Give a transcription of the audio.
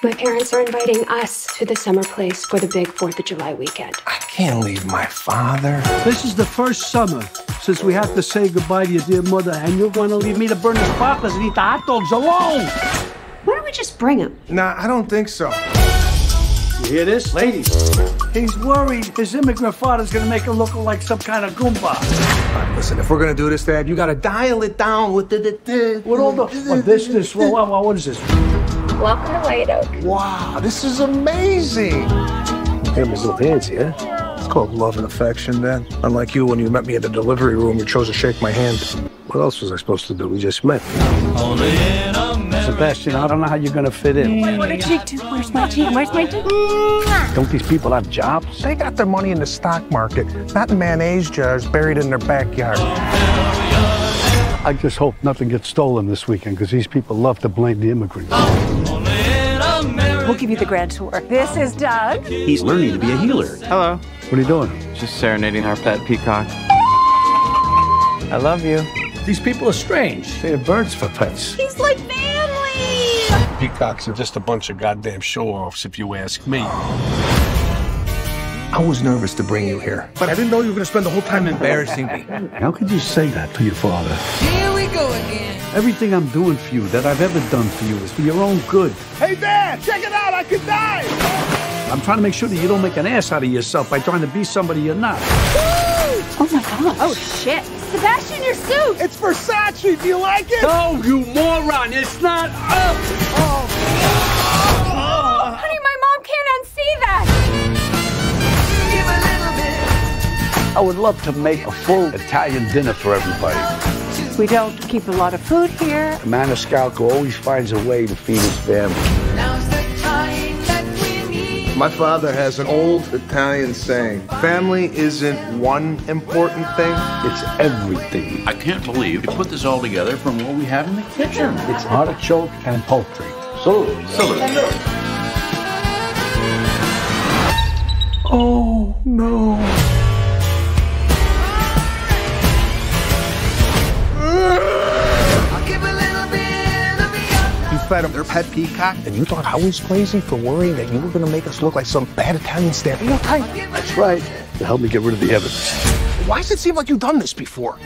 My parents are inviting us to the summer place for the big 4th of July weekend. I can't leave my father. This is the first summer since we have to say goodbye to your dear mother, and you're going to leave me to burn his pockets and eat the hot dogs alone. Why don't we just bring him? Nah, I don't think so. You hear this? Ladies, he's worried his immigrant father's going to make him look like some kind of Goomba. All right, listen, if we're going to do this, Dad, you got to dial it down with all the... What is this? Welcome to White Oak. Wow, this is amazing. I got these little hands here. It's called love and affection, Dad. Unlike you, when you met me at the delivery room, you chose to shake my hand. What else was I supposed to do? We just met. Sebastian, I don't know how you're going to fit in. What did you do? Where's my team? Where's my team? Don't these people have jobs? They got their money in the stock market, not in mayonnaise jars buried in their backyard. I just hope nothing gets stolen this weekend, because these people love to blame the immigrants. We'll give you the grand tour. This is Doug. He's learning to be a healer. Hello. What are you doing? Just serenading our pet peacock. I love you. These people are strange. They have birds for pets. He's like family. Peacocks are just a bunch of goddamn show-offs, if you ask me. I was nervous to bring you here, but I didn't know you were going to spend the whole time embarrassing me. How could you say that to your father? Here we go again. Everything I'm doing for you that I've ever done for you is for your own good. Hey, Dad, check it out. I could die. I'm trying to make sure that you don't make an ass out of yourself by trying to be somebody you're not. Woo! Oh, my God. Oh, shit. Sebastian, your suit. It's Versace. Do you like it? No, you moron. It's not up. Oh, honey, my mom can't unsee that. I would love to make a full Italian dinner for everybody. We don't keep a lot of food here. Maniscalco always finds a way to feed his family. Now's the time that we need. My father has an old Italian saying, family isn't one important thing, it's everything. I can't believe you put this all together from what we have in the kitchen. It's artichoke and poultry. Salute. Salute. Oh, no. Fed him their pet peacock, and you thought I was crazy for worrying that you were going to make us look like some bad Italian stampede type. That's right. To help me get rid of the evidence. Why does it seem like you've done this before?